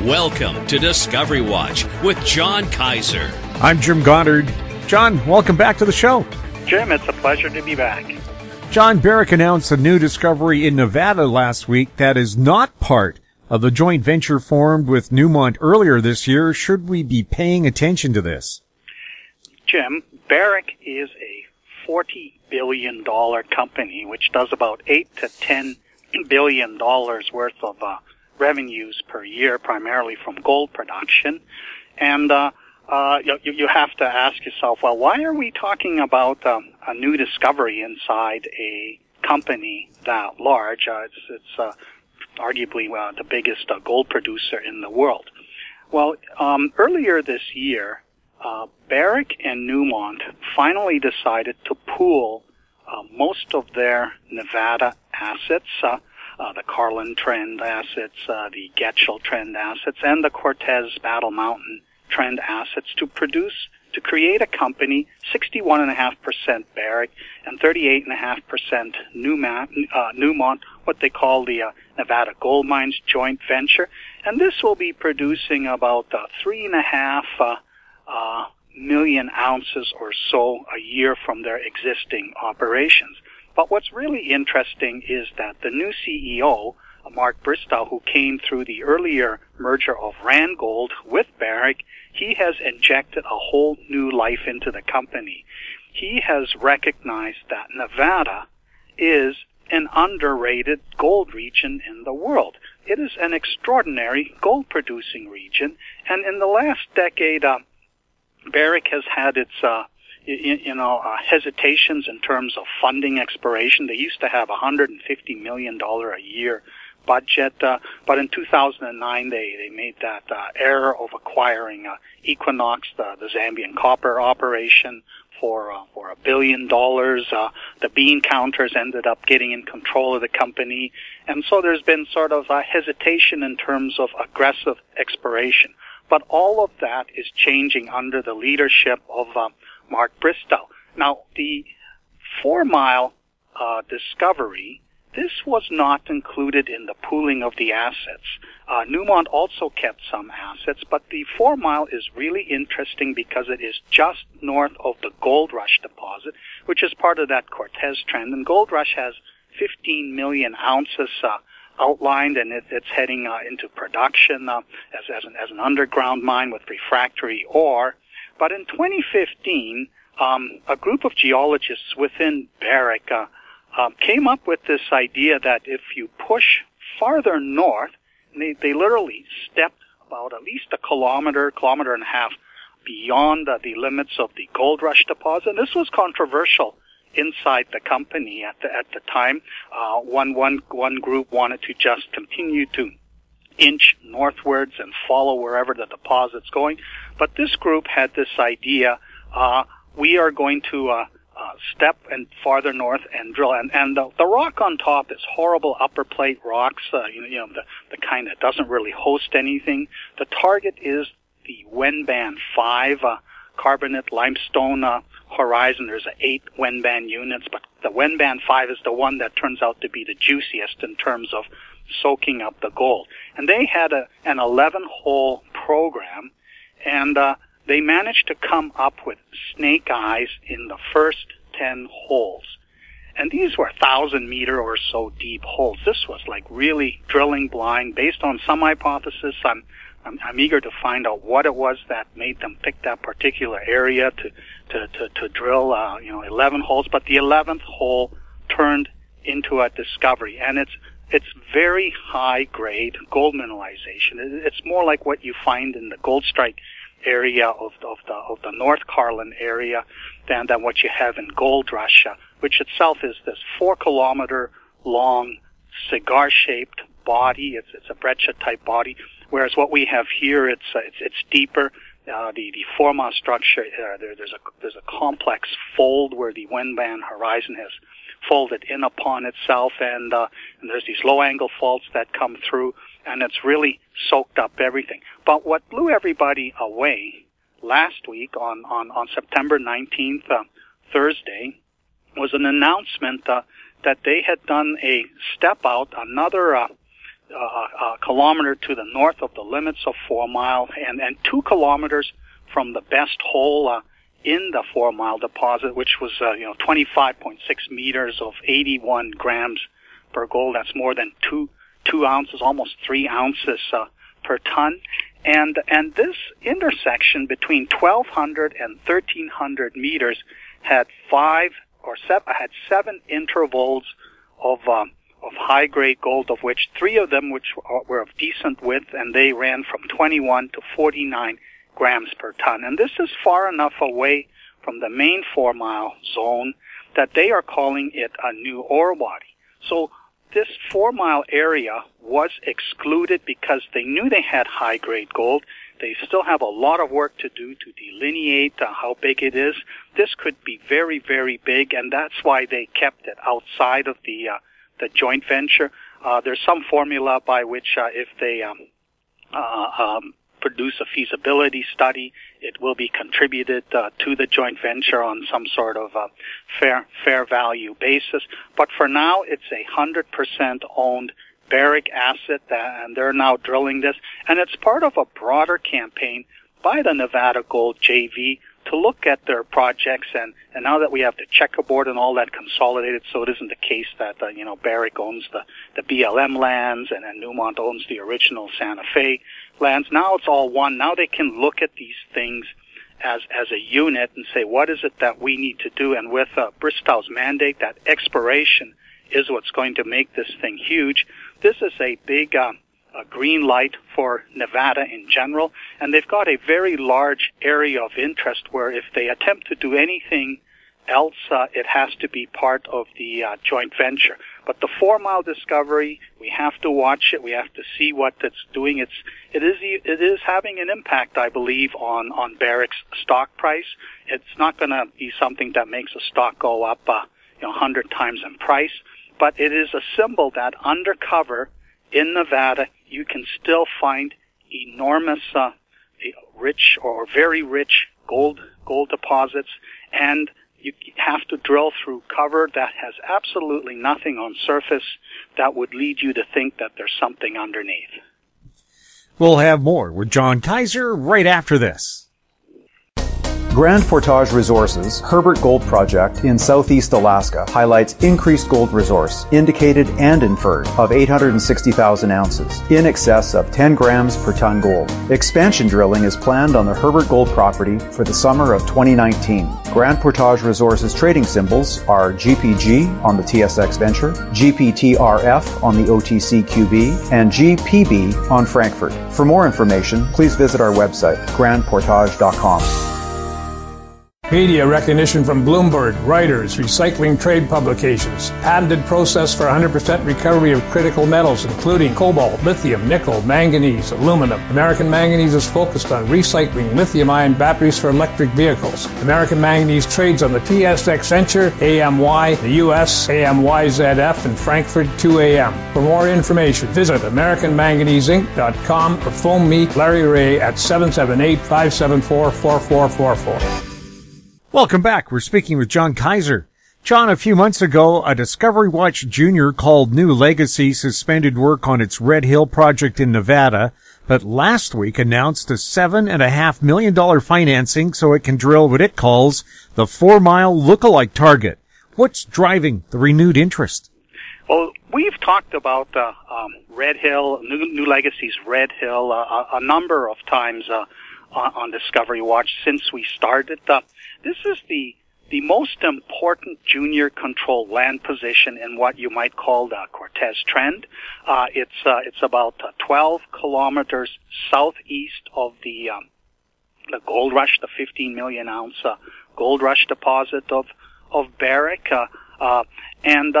Welcome to Discovery Watch with John Kaiser. I'm Jim Goddard. John, welcome back to the show. Jim, it's a pleasure to be back. John, Barrick announced a new discovery in Nevada last week that is not part of the joint venture formed with Newmont earlier this year. Should we be paying attention to this? Jim, Barrick is a $40 billion company, which does about $8 to $10 billion worth of revenues per year, primarily from gold production. And you have to ask yourself, well, why are we talking about a new discovery inside a company that large? It's arguably the biggest gold producer in the world. Well, earlier this year, Barrick and Newmont finally decided to pool most of their Nevada assets, the Carlin Trend assets, the Getchell Trend assets, and the Cortez Battle Mountain Trend assets to create a company, 61.5% Barrick and 38.5% Newmont, what they call the Nevada Gold Mines joint venture. And this will be producing about 3.5 million ounces or so a year from their existing operations. But what's really interesting is that the new CEO, Mark Bristow, who came through the earlier merger of Randgold with Barrick, he has injected a whole new life into the company. He has recognized that Nevada is an underrated gold region in the world. It is an extraordinary gold-producing region, and in the last decade, Barrick has had its hesitations in terms of funding exploration. They used to have $150 million a year budget, but in 2009 they made that error of acquiring Equinox, the Zambian copper operation, for $1 billion. The bean counters ended up getting in control of the company, and so there's been sort of a hesitation in terms of aggressive exploration. But all of that is changing under the leadership of Mark Bristow. Now, the Four-Mile discovery, this was not included in the pooling of the assets. Newmont also kept some assets, but the Four-Mile is really interesting because it is just north of the Gold Rush deposit, which is part of that Cortez Trend. And Gold Rush has 15 million ounces outlined, and it's heading into production as an underground mine with refractory ore. But in 2015, a group of geologists within Barrick came up with this idea that if you push farther north, and they literally stepped about at least a kilometer and a half beyond the limits of the Gold Rush deposit. And this was controversial inside the company at the time. One group wanted to just continue to inch northwards and follow wherever the deposit's going, but this group had this idea: we are going to step and farther north and drill. And the rock on top is horrible upper plate rocks, the kind that doesn't really host anything. The target is the Wenban 5 carbonate limestone horizon. There's 8 Wenban units, but the Wenban 5 is the one that turns out to be the juiciest in terms of soaking up the gold. And they had an 11-hole program, and they managed to come up with snake eyes in the first 10 holes. And these were 1,000-meter or so deep holes. This was like really drilling blind based on some hypothesis. I'm eager to find out what it was that made them pick that particular area to drill, 11 holes. But the 11th hole turned into a discovery, and it's very high grade gold mineralization. It's more like what you find in the Goldstrike area of the North Carlin area than what you have in Gold Rush, which itself is this 4-kilometer long cigar shaped body. It's a breccia type body. Whereas what we have here, it's deeper. The Four-Mile structure, there's a complex fold where the Wenban horizon has folded in upon itself, and there's these low-angle faults that come through, and it's really soaked up everything. But what blew everybody away last week on September 19th, Thursday, was an announcement that they had done a step out, another kilometer to the north of the limits of Four-Mile, and 2 kilometers from the best hole in the Four-Mile deposit, which was 25.6 meters of 81 grams per gold. That's more than 2 ounces, almost 3 ounces per ton. And this intersection between 1,200 and 1,300 meters had 7 intervals of high-grade gold, of which 3 of them which were of decent width, and they ran from 21 to 49 grams per ton. And this is far enough away from the main Four-Mile zone that they are calling it a new ore body. So this Four-Mile area was excluded because they knew they had high-grade gold. They still have a lot of work to do to delineate how big it is. This could be very, very big, and that's why they kept it outside of the joint venture. There's some formula by which if they produce a feasibility study, it will be contributed to the joint venture on some sort of fair value basis. But for now, it's 100% owned Barrick asset, and they're now drilling this. And it's part of a broader campaign by the Nevada Gold JV to look at their projects, and now that we have the checkerboard and all that consolidated, so it isn't the case that Barrick owns the BLM lands and Newmont owns the original Santa Fe lands. Now it's all one. Now they can look at these things as a unit and say, what is it that we need to do? And with Bristow's mandate, that exploration is what's going to make this thing huge. This is a big a green light for Nevada in general, and they've got a very large area of interest where if they attempt to do anything else, it has to be part of the joint venture. But the Four-Mile discovery, we have to watch it. We have to see what it's doing. It is having an impact, I believe, on Barrick's stock price. It's not going to be something that makes a stock go up 100 times in price, but it is a symbol that undercover in Nevada, you can still find enormous, rich or very rich gold deposits, and you have to drill through cover that has absolutely nothing on surface that would lead you to think that there's something underneath. We'll have more with John Kaiser right after this. Grand Portage Resources' Herbert Gold Project in southeast Alaska highlights increased gold resource, indicated and inferred, of 860,000 ounces, in excess of 10 grams per ton gold. Expansion drilling is planned on the Herbert Gold property for the summer of 2019. Grand Portage Resources trading symbols are GPG on the TSX Venture, GPTRF on the OTCQB, and GPB on Frankfurt. For more information, please visit our website, grandportage.com. Media recognition from Bloomberg, Reuters, recycling trade publications, patented process for 100% recovery of critical metals, including cobalt, lithium, nickel, manganese, aluminum. American Manganese is focused on recycling lithium-ion batteries for electric vehicles. American Manganese trades on the TSX Venture, AMY, the U.S., AMYZF, and Frankfurt 2AM. For more information, visit AmericanManganeseInc.com or phone me, Larry Ray, at 778-574-4444. Welcome back. We're speaking with John Kaiser. John, a few months ago, a Discovery Watch Junior called New Legacy suspended work on its Red Hill project in Nevada, but last week announced a $7.5 million financing so it can drill what it calls the Four-Mile lookalike target. What's driving the renewed interest? Well, we've talked about Red Hill, New Legacy's Red Hill, a number of times on Discovery Watch since we started. This is the most important junior control land position in what you might call the Cortez Trend. It's about 12 kilometers southeast of the Gold Rush, the 15 million ounce Gold Rush deposit of Barrick, and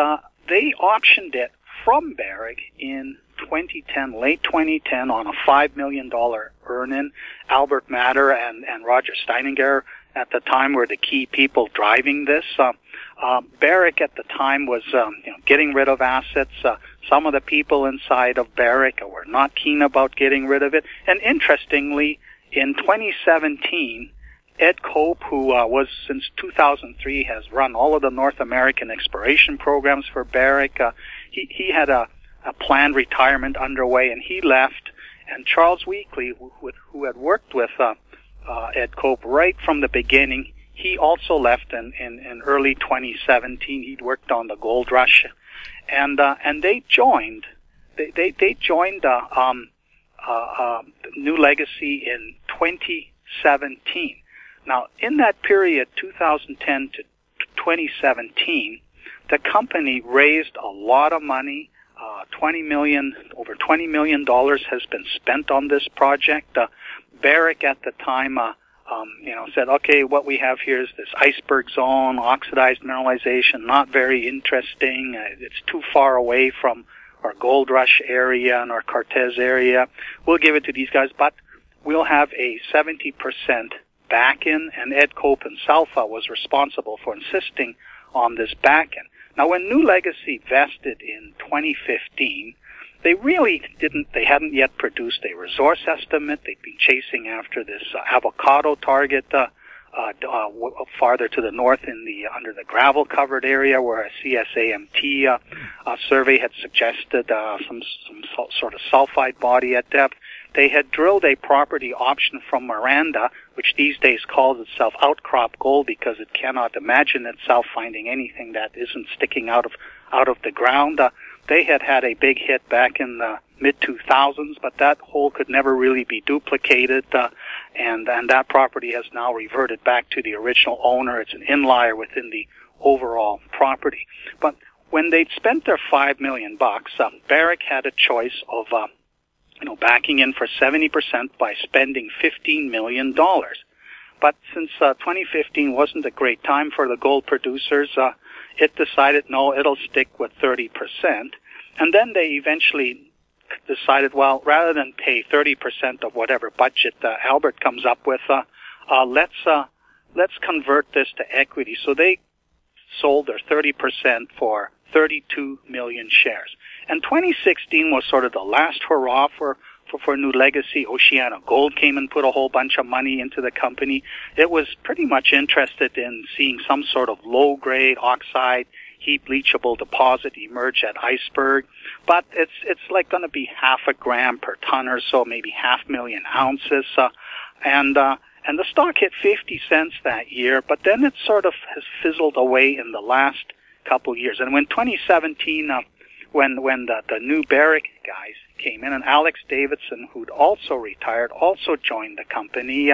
they auctioned it from Barrick in 2010, late 2010, on a $5 million earn-in. Albert Matter and Roger Steininger at the time were the key people driving this. Barrick at the time was getting rid of assets. Some of the people inside of Barrick were not keen about getting rid of it. And interestingly, in 2017, Ed Cope, who was since 2003 has run all of the North American exploration programs for Barrick, he had a a planned retirement underway, and he left. And Charles Weakley, who had worked with Ed Cope right from the beginning, he also left in early 2017. He'd worked on the Gold Rush, and they joined. They joined New Legacy in 2017. Now, in that period, 2010 to 2017, the company raised a lot of money. Over $20 million has been spent on this project. Barrick at the time, said, okay, what we have here is this iceberg zone, oxidized mineralization, not very interesting. It's too far away from our Gold Rush area and our Cortez area. We'll give it to these guys, but we'll have a 70% back-in, and Ed Cope and Salfa was responsible for insisting on this back-in. Now, when New Legacy vested in 2015, they really hadn't yet produced a resource estimate. They'd been chasing after this avocado target farther to the north in under the gravel-covered area where a CSAMT survey had suggested some sort of sulfide body at depth. They had drilled a property option from Miranda, which these days calls itself Outcrop Gold because it cannot imagine itself finding anything that isn't sticking out of the ground. They had a big hit back in the mid-2000s, but that hole could never really be duplicated, and that property has now reverted back to the original owner. It's an inlier within the overall property. But when they'd spent their $5 million, Barrick had a choice of backing in for 70% by spending $15 million. But since 2015 wasn't a great time for the gold producers, it decided, no, it'll stick with 30%. And then they eventually decided, well, rather than pay 30% of whatever budget Albert comes up with, let's convert this to equity. So they sold their 30% for 32 million shares. And 2016 was sort of the last hurrah for New Legacy. Oceana Gold came and put a whole bunch of money into the company. It was pretty much interested in seeing some sort of low-grade oxide heap leachable deposit emerge at Iceberg. But it's like going to be half a gram per ton or so, maybe 500,000 ounces. And the stock hit 50 cents that year, but then it sort of has fizzled away in the last couple years. And when 2017... When the new Barrick guys came in, and Alex Davidson, who'd also retired, also joined the company,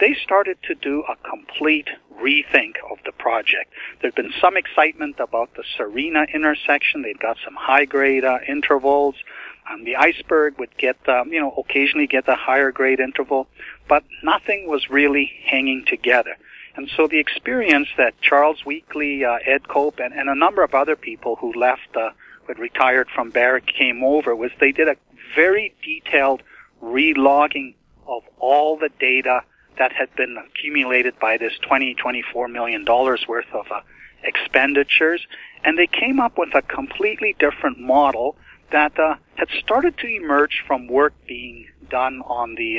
they started to do a complete rethink of the project. There'd been some excitement about the Serena intersection. They'd got some high-grade intervals. The Iceberg would occasionally get a higher-grade interval, but nothing was really hanging together. And so the experience that Charles Weakley, Ed Cope, and a number of other people who left but retired from Barrick came over, was they did a very detailed relogging of all the data that had been accumulated by this $24 million worth of expenditures, and they came up with a completely different model that had started to emerge from work being done on the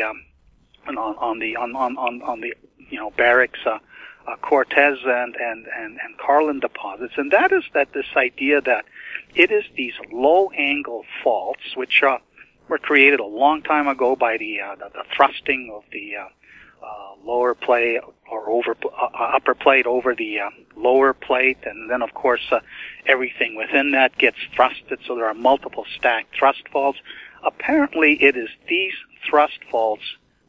Barrick's Cortez and Carlin deposits, and that is that this idea that it is these low-angle faults, which were created a long time ago by the thrusting of the lower plate or upper plate over the lower plate, and then of course everything within that gets thrusted, so there are multiple stacked thrust faults. Apparently, it is these thrust faults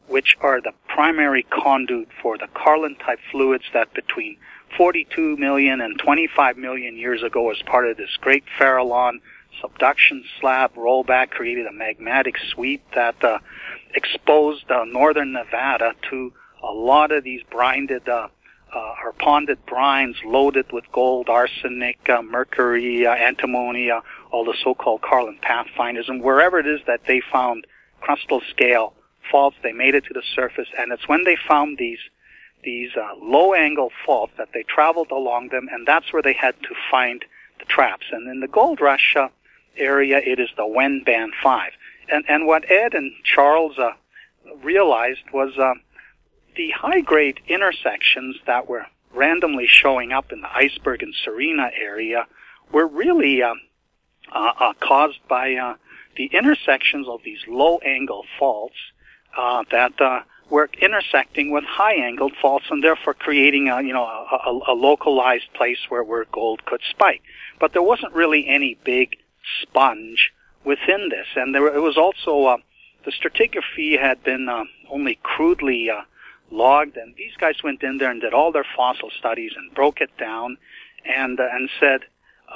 which are the primary conduit for the Carlin-type fluids that between 42 million and 25 million years ago, as part of this great Farallon subduction slab rollback, created a magmatic sweep that exposed northern Nevada to a lot of these brinded or ponded brines loaded with gold, arsenic, mercury, antimony, all the so-called Carlin pathfinders. And wherever it is that they found crustal scale faults, they made it to the surface, and it's when they found these low-angle faults that they traveled along them, and that's where they had to find the traps. And in the Gold Rush area, it is the Wenban 5. And what Ed and Charles realized was the high-grade intersections that were randomly showing up in the Iceberg and Serena area were really caused by the intersections of these low-angle faults that were intersecting with high-angled faults, and therefore creating a localized place where gold could spike. But there wasn't really any big sponge within this, and it was also the stratigraphy had been only crudely logged, and these guys went in there and did all their fossil studies and broke it down, and said,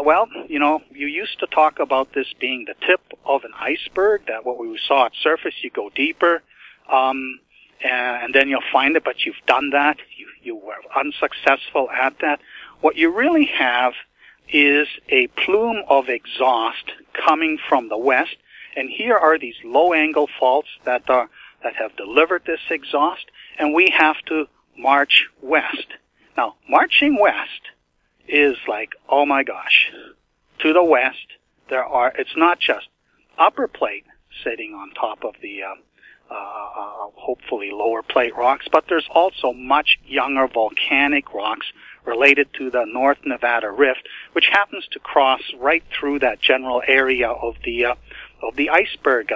well, you know, you used to talk about this being the tip of an iceberg, that what we saw at surface, you go deeper, and then you'll find it, but you've done that. You were unsuccessful at that. What you really have is a plume of exhaust coming from the west, and here are these low-angle faults that have delivered this exhaust, and we have to march west. Now, marching west is like, oh my gosh, to the west it's not just upper plate sitting on top of the hopefully lower plate rocks, but there's also much younger volcanic rocks related to the North Nevada Rift, which happens to cross right through that general area of the iceberg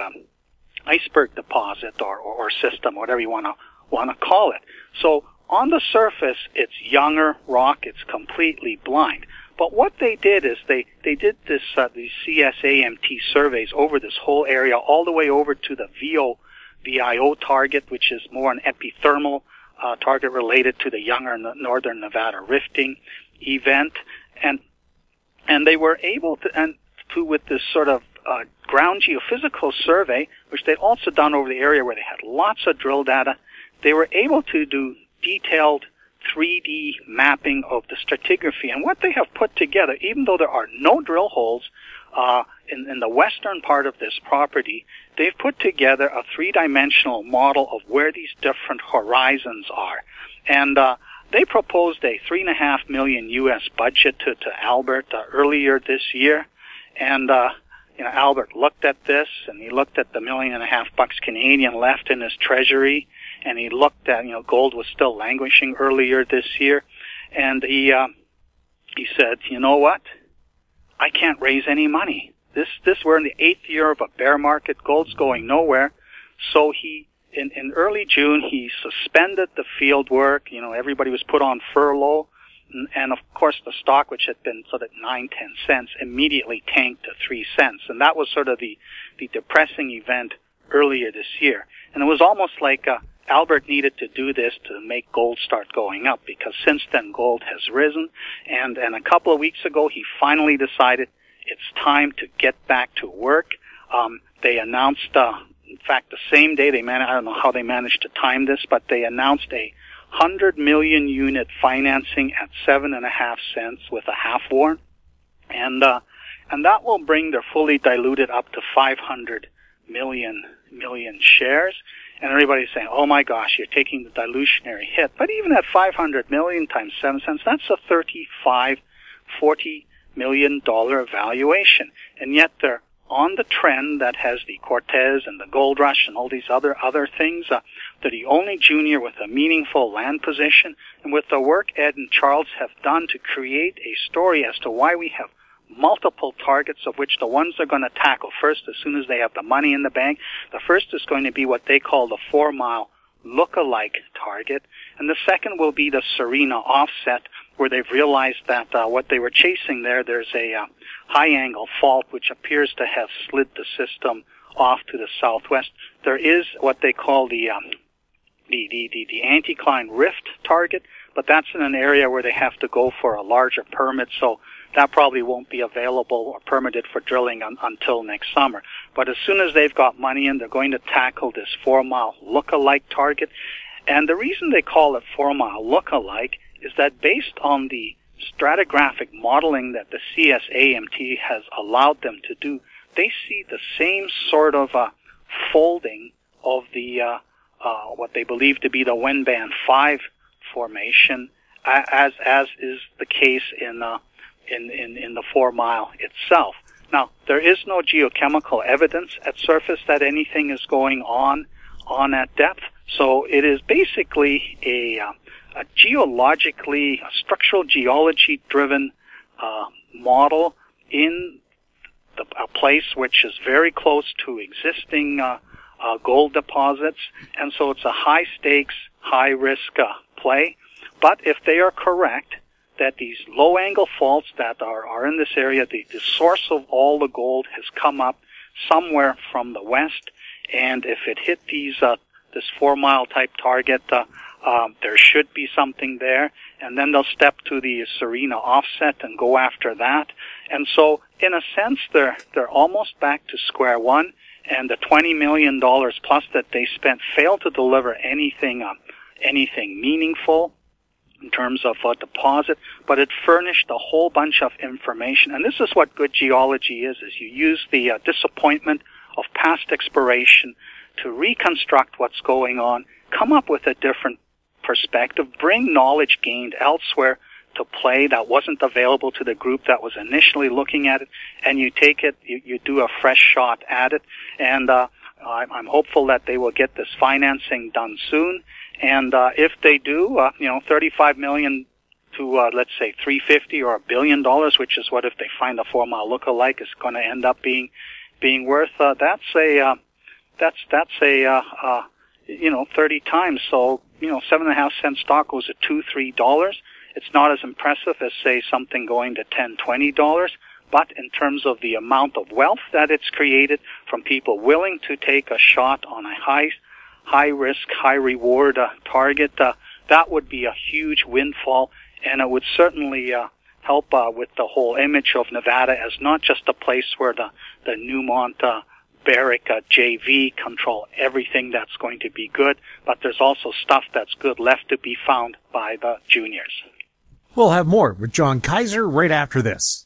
deposit or system, whatever you want to call it. So on the surface, it's younger rock, it's completely blind. But what they did is they did this these CSAMT surveys over this whole area, all the way over to the VIO target, which is more an epithermal target related to the younger northern Nevada rifting event, and they were able to with this sort of ground geophysical survey, which they'd also done over the area where they had lots of drill data, they were able to do detailed 3D mapping of the stratigraphy. And what they have put together, even though there are no drill holes in the western part of this property, they've put together a three-dimensional model of where these different horizons are. And they proposed a $3.5 million U.S. budget to Albert earlier this year. And Albert looked at this, and he looked at the $1.5 million Canadian left in his treasury, and he looked at, gold was still languishing earlier this year, and he said, you know what? I can't raise any money. We're in the 8th year of a bear market. Gold's going nowhere. So he, in early June, he suspended the field work. Everybody was put on furlough. And of course, the stock, which had been sort of 9-10 cents, immediately tanked to 3 cents. And that was sort of the depressing event earlier this year. And it was almost like, Albert needed to do this to make gold start going up, because since then gold has risen, and a couple of weeks ago he finally decided it's time to get back to work. They announced, in fact, the same day I don't know how they managed to time this, but they announced a 100 million unit financing at 7.5 cents with a half warrant, and that will bring their fully diluted up to 500 million shares. And everybody's saying, oh my gosh, you're taking the dilutionary hit. But even at 500 million times 7 cents, that's a $35-40 million valuation. And yet they're on the trend that has the Cortez and the Gold Rush and all these other things. They're the only junior with a meaningful land position. And with the work Ed and Charles have done to create a story as to why we have multiple targets, of which the ones they're going to tackle first as soon as they have the money in the bank. The first is going to be what they call the Four-Mile look-alike target, and the second will be the Serena offset, where they've realized that what they were chasing there's a high-angle fault which appears to have slid the system off to the southwest. There is what they call the anticline rift target, but that's in an area where they have to go for a larger permit, so that probably won't be available or permitted for drilling until next summer. But as soon as they've got money in, they're going to tackle this Four-Mile look-alike target. And the reason they call it Four-Mile look-alike is that based on the stratigraphic modeling that the CSAMT has allowed them to do, they see the same sort of folding of the what they believe to be the Wenban 5 formation as is the case in the Four-Mile itself. Now, there is no geochemical evidence at surface that anything is going on at depth, so it is basically a geologically, a structural geology-driven model in a place which is very close to existing gold deposits, and so it's a high-stakes, high-risk play. But if they are correct, that these low-angle faults that are in this area, the source of all the gold has come up somewhere from the west, and if it hit these this 4-mile type target, there should be something there, and then they'll step to the Serena offset and go after that. And so, in a sense, they're almost back to square one, and the $20 million plus that they spent failed to deliver anything meaningful in terms of a deposit, but it furnished a whole bunch of information. And this is what good geology is you use the disappointment of past exploration to reconstruct what's going on, come up with a different perspective, bring knowledge gained elsewhere to play that wasn't available to the group that was initially looking at it, and you take it, you do a fresh shot at it, and I'm hopeful that they will get this financing done soon. And if they do, $35 million to let's say $350 or $1 billion, which is what if they find a 4-mile look-alike is going to end up being worth. That's 30 times. So 7.5 cent stock goes to $2-3. It's not as impressive as, say, something going to $10-20, but in terms of the amount of wealth that it's created from people willing to take a shot on a high risk, high reward target, that would be a huge windfall, and it would certainly help with the whole image of Nevada as not just a place where the Newmont Barrick JV control everything that's going to be good, but there's also stuff that's good left to be found by the juniors. We'll have more with John Kaiser right after this.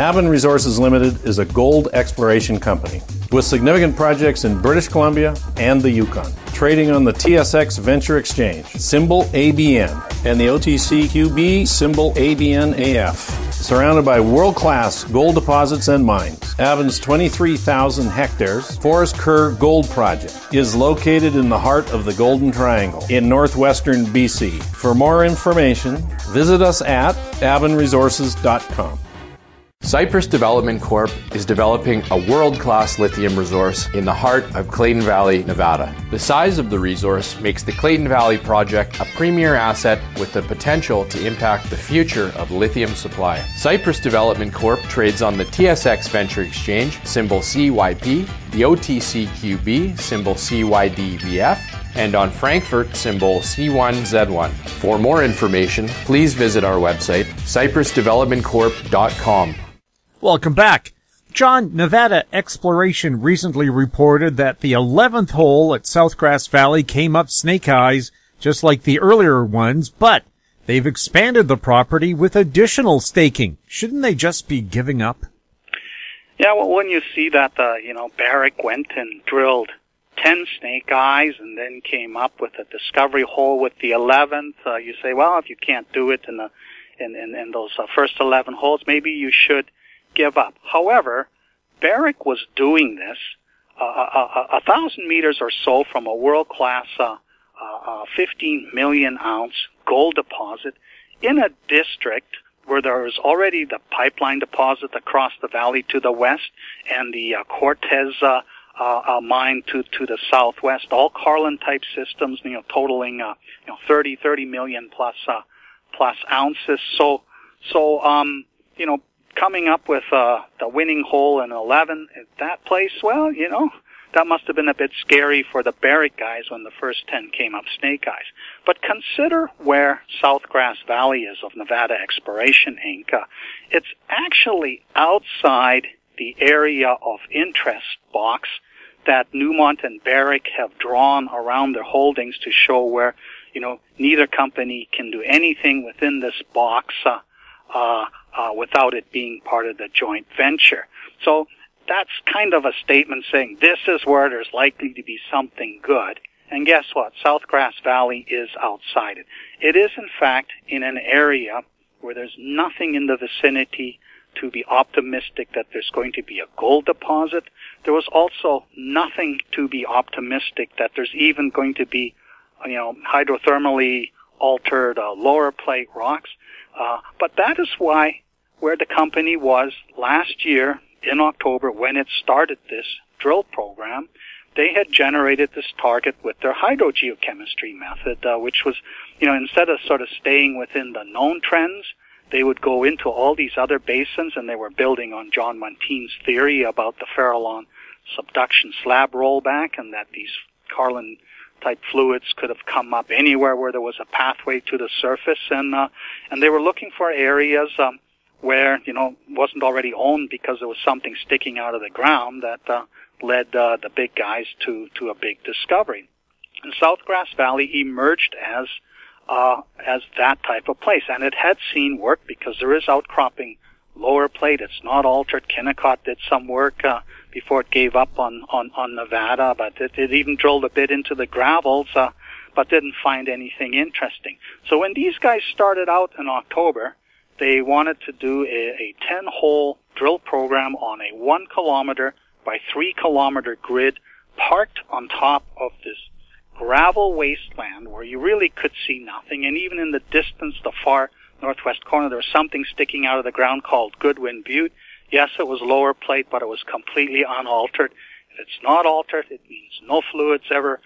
Avon Resources Limited is a gold exploration company with significant projects in British Columbia and the Yukon, trading on the TSX Venture Exchange, symbol ABN, and the OTCQB, symbol ABNAF. Surrounded by world-class gold deposits and mines, Avon's 23,000 hectares Forest Kerr Gold Project is located in the heart of the Golden Triangle in northwestern BC. For more information, visit us at avonresources.com. Cypress Development Corp is developing a world-class lithium resource in the heart of Clayton Valley, Nevada. The size of the resource makes the Clayton Valley project a premier asset with the potential to impact the future of lithium supply. Cypress Development Corp trades on the TSX Venture Exchange, symbol CYP, the OTCQB, symbol CYDVF, and on Frankfurt, symbol C1Z1. For more information, please visit our website, cypressdevelopmentcorp.com. Welcome back. John, Nevada Exploration recently reported that the 11th hole at South Grass Valley came up snake eyes, just like the earlier ones, but they've expanded the property with additional staking. Shouldn't they just be giving up? Yeah, well, when you see that, Barrick went and drilled 10 snake eyes and then came up with a discovery hole with the 11th, you say, well, if you can't do it in those first 11 holes, maybe you should give up. However, Barrick was doing this 1,000 meters or so from a world-class 15 million ounce gold deposit in a district where there was already the pipeline deposit across the valley to the west and the Cortez mine to the southwest, all Carlin type systems, totaling 30 million plus ounces. So coming up with the winning hole in 11 at that place, well, that must have been a bit scary for the Barrick guys when the first 10 came up snake eyes. But consider where South Grass Valley is of Nevada Exploration, Inc. It's actually outside the area of interest box that Newmont and Barrick have drawn around their holdings to show where, neither company can do anything within this box without it being part of the joint venture. So that's kind of a statement saying this is where there's likely to be something good. And guess what? South Grass Valley is outside it. It is, in fact, in an area where there's nothing in the vicinity to be optimistic that there's going to be a gold deposit. There was also nothing to be optimistic that there's even going to be, hydrothermally altered lower plate rocks. But that is why where the company was last year, in October when it started this drill program, they had generated this target with their hydrogeochemistry method, which was, you know, instead of sort of staying within the known trends, they would go into all these other basins, and they were building on John Muntean's theory about the Farallon subduction slab rollback, and that these Carlin type fluids could have come up anywhere where there was a pathway to the surface, and they were looking for areas where, you know, wasn't already owned because there was something sticking out of the ground that led the big guys to a big discovery. And South Grass Valley emerged as that type of place, and it had seen work because there is outcropping lower plate. It's not altered. Kennecott did some work before it gave up on Nevada, but it even drilled a bit into the gravels, but didn't find anything interesting. So when these guys started out in October, they wanted to do a 10-hole drill program on a 1 kilometer by 3 kilometer grid parked on top of this gravel wasteland where you really could see nothing. And even in the distance, the far northwest corner, there was something sticking out of the ground called Goodwin Butte. Yes, it was lower plate, but it was completely unaltered. If it's not altered, it means no fluids ever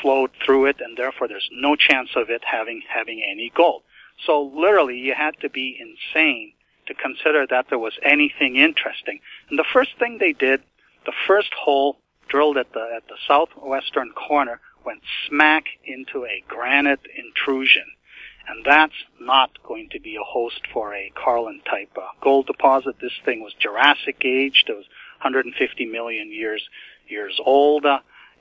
flowed through it, and therefore there's no chance of it having any gold. So literally, you had to be insane to consider that there was anything interesting. And the first thing they did, the first hole drilled at the southwestern corner, went smack into a granite intrusion. And that's not going to be a host for a Carlin-type gold deposit. This thing was Jurassic aged. It was 150 million years old.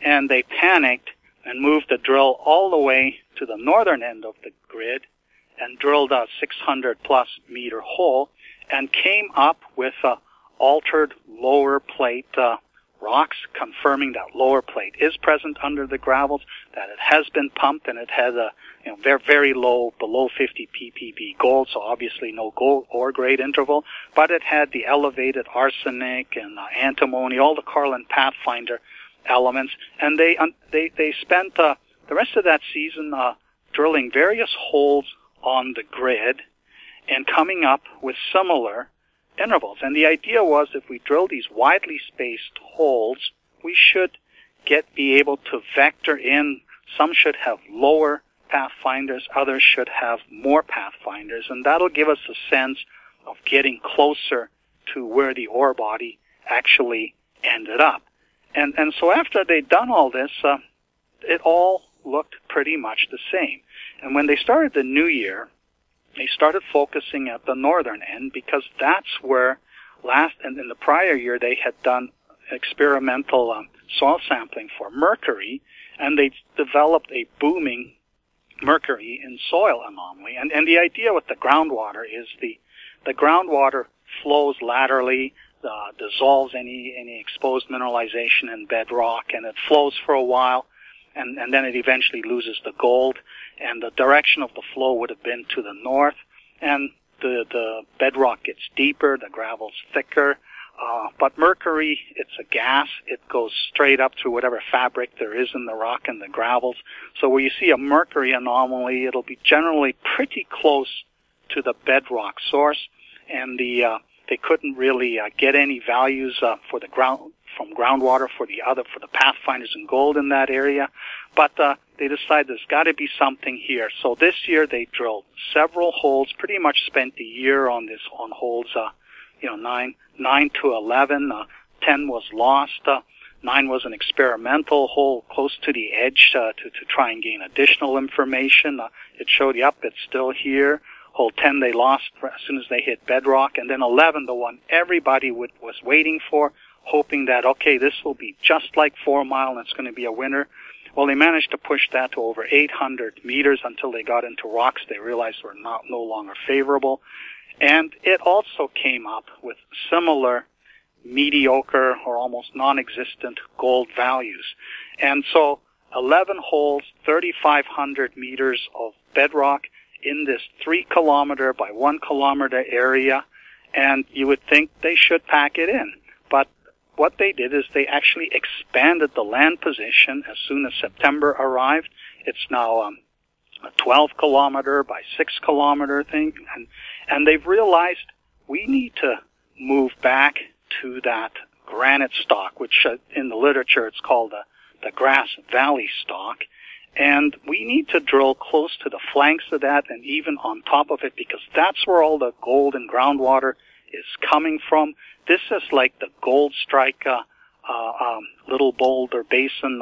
And they panicked and moved the drill all the way to the northern end of the grid and drilled a 600-plus-meter hole and came up with altered lower plate rocks, confirming that lower plate is present under the gravels, that it has been pumped, and it has a, you know, very, very low, below 50 ppb gold, so obviously no gold or grade interval, but it had the elevated arsenic and antimony, all the Carlin Pathfinder elements, and they spent the rest of that season drilling various holes on the grid and coming up with similar intervals. And the idea was, if we drill these widely spaced holes, we should be able to vector in. Some should have lower pathfinders, others should have more pathfinders, and that'll give us a sense of getting closer to where the ore body actually ended up. And so after they'd done all this, it all looked pretty much the same. And when they started the new year, they started focusing at the northern end, because that's where and in the prior year, they had done experimental soil sampling for mercury, and they developed a booming mercury in soil anomaly. And the idea with the groundwater is the groundwater flows laterally, dissolves any exposed mineralization in bedrock, and it flows for a while, and then it eventually loses the gold. And the direction of the flow would have been to the north, and the bedrock gets deeper, the gravel's thicker, but mercury, it's a gas. It goes straight up through whatever fabric there is in the rock and the gravels. So where you see a mercury anomaly, it'll be generally pretty close to the bedrock source, and they couldn't really get any values for the ground from groundwater for the pathfinders and gold in that area, but they decided there's got to be something here. So this year they drilled several holes, pretty much spent the year on holes, 9 to 11, 10 was lost, 9 was an experimental hole close to the edge to try and gain additional information. It showed, yep, it's still here. Hole 10 they lost as soon as they hit bedrock, and then 11, the one everybody was waiting for, hoping that, okay, this will be just like 4 Mile and it's going to be a winner. Well, they managed to push that to over 800 meters until they got into rocks they realized were no longer favorable. And it also came up with similar mediocre or almost non-existent gold values. And so 11 holes, 3,500 meters of bedrock in this 3 kilometer by 1 kilometer area, and you would think they should pack it in. But what they did is they actually expanded the land position as soon as September arrived. It's now a 12-kilometer by 6-kilometer thing, and they've realized we need to move back to that granite stock, which in the literature it's called the Grass Valley stock. And we need to drill close to the flanks of that and even on top of it, because that's where all the gold and groundwater is coming from. This is like the Gold Strike Little Boulder Basin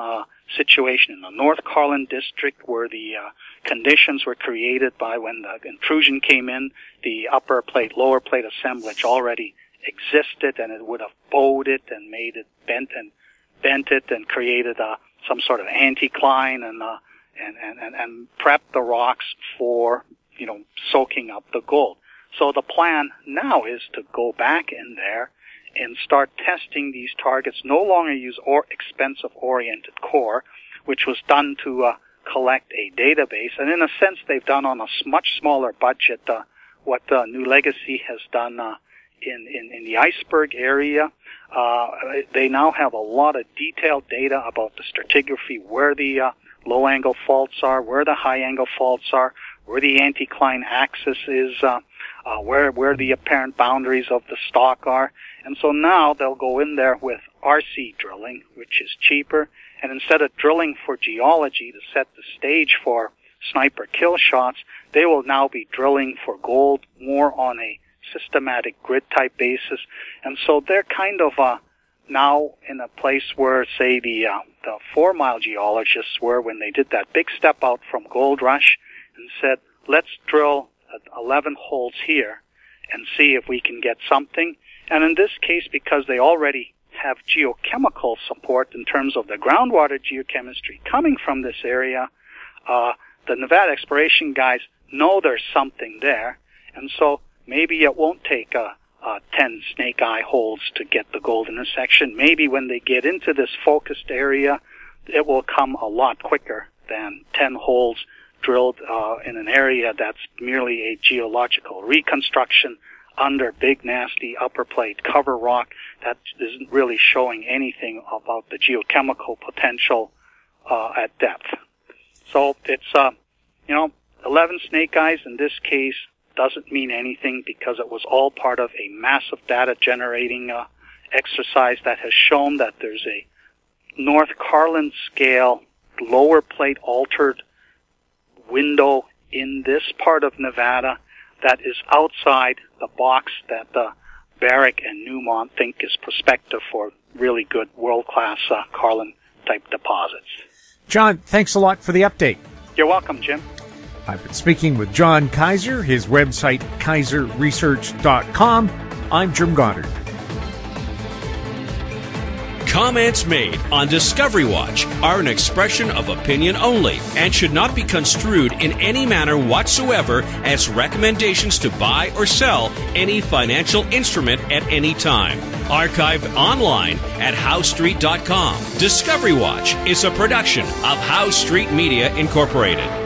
situation in the North Carlin district, where the conditions were created by when the intrusion came in. The upper plate, lower plate assemblage already existed, and it would have bowed it and made it bent it and created some sort of anticline and prepped the rocks for, you know, soaking up the gold. So the plan now is to go back in there and start testing these targets, no longer use expensive-oriented core, which was done to collect a database. And in a sense, they've done on a much smaller budget what New Legacy has done in the Iceberg area. They now have a lot of detailed data about the stratigraphy, where the low-angle faults are, where the high-angle faults are, where the anticline axis is, where the apparent boundaries of the stock are. And so now they'll go in there with RC drilling, which is cheaper. And instead of drilling for geology to set the stage for sniper kill shots, they will now be drilling for gold more on a systematic grid-type basis. And so they're kind of now in a place where, say, the Four-Mile geologists were when they did that big step out from Gold Rush and said, let's drill 11 holes here and see if we can get something. And in this case, because they already have geochemical support in terms of the groundwater geochemistry coming from this area, the Nevada Exploration guys know there's something there. And so maybe it won't take 10 snake eye holes to get the gold intersection. Maybe when they get into this focused area, it will come a lot quicker than 10 holes drilled in an area that's merely a geological reconstruction under big, nasty upper plate cover rock that isn't really showing anything about the geochemical potential at depth. So it's, 11 snake eyes in this case doesn't mean anything, because it was all part of a massive data generating exercise that has shown that there's a North Carlin scale lower plate altered window in this part of Nevada that is outside the box that Barrick and Newmont think is prospective for really good world-class Carlin-type deposits. John, thanks a lot for the update. You're welcome, Jim. I've been speaking with John Kaiser, his website kaiserresearch.com. I'm Jim Goddard. Comments made on Discovery Watch are an expression of opinion only and should not be construed in any manner whatsoever as recommendations to buy or sell any financial instrument at any time. Archived online at HowStreet.com. Discovery Watch is a production of How Street Media Incorporated.